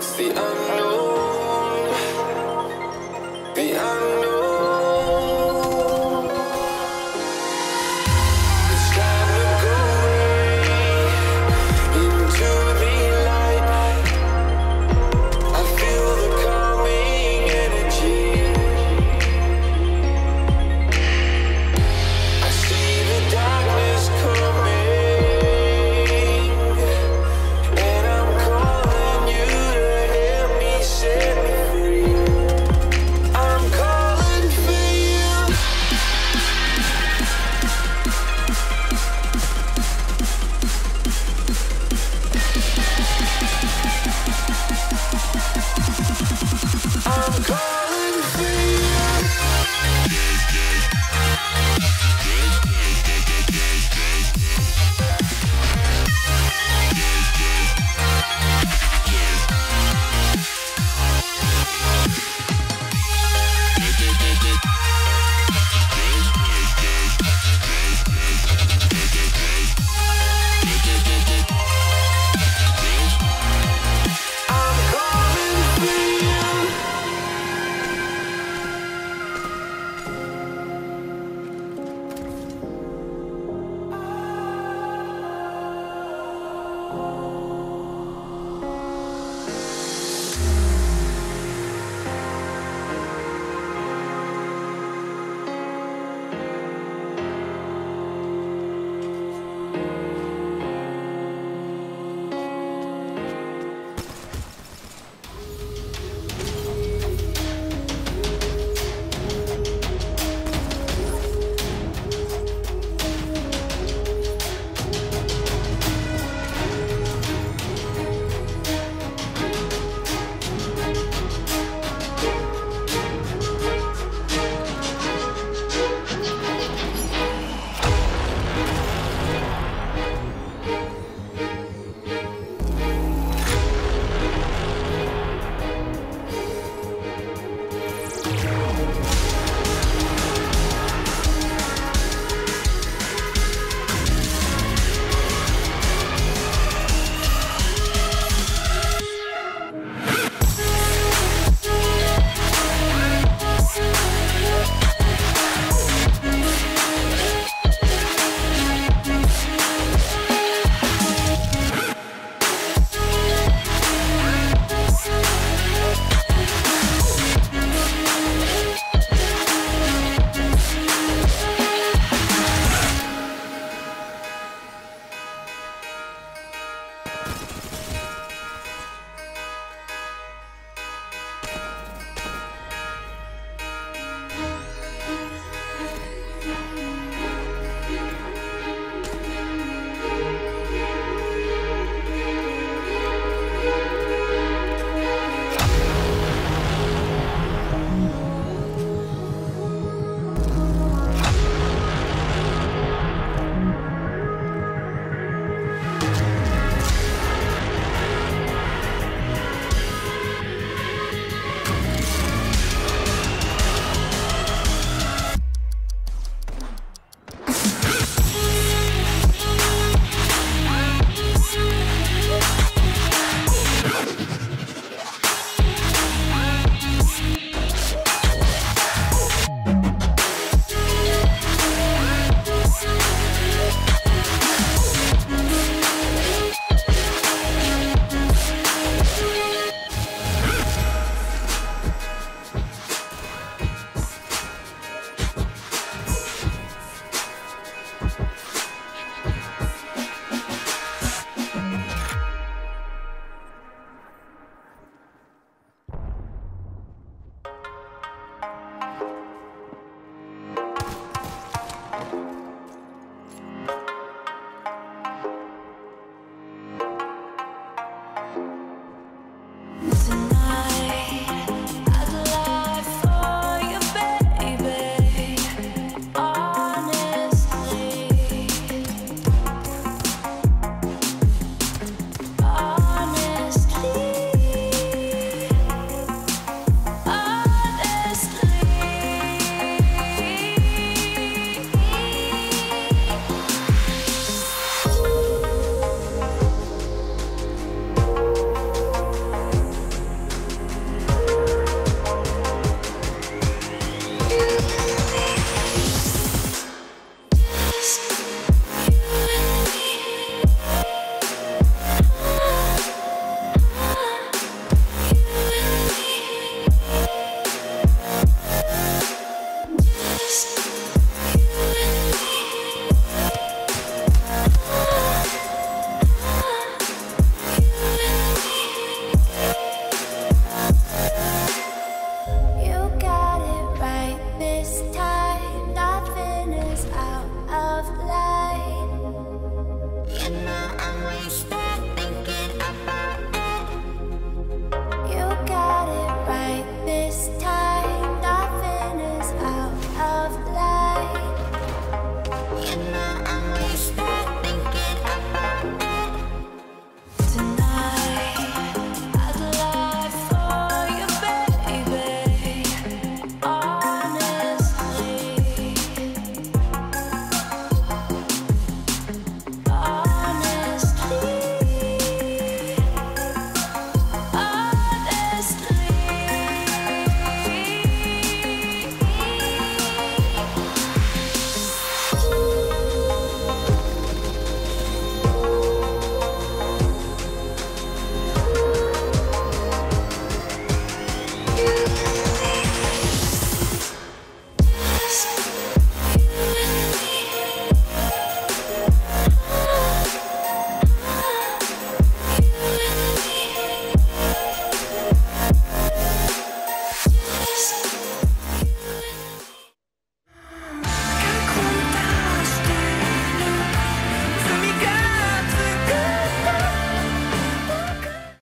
It's the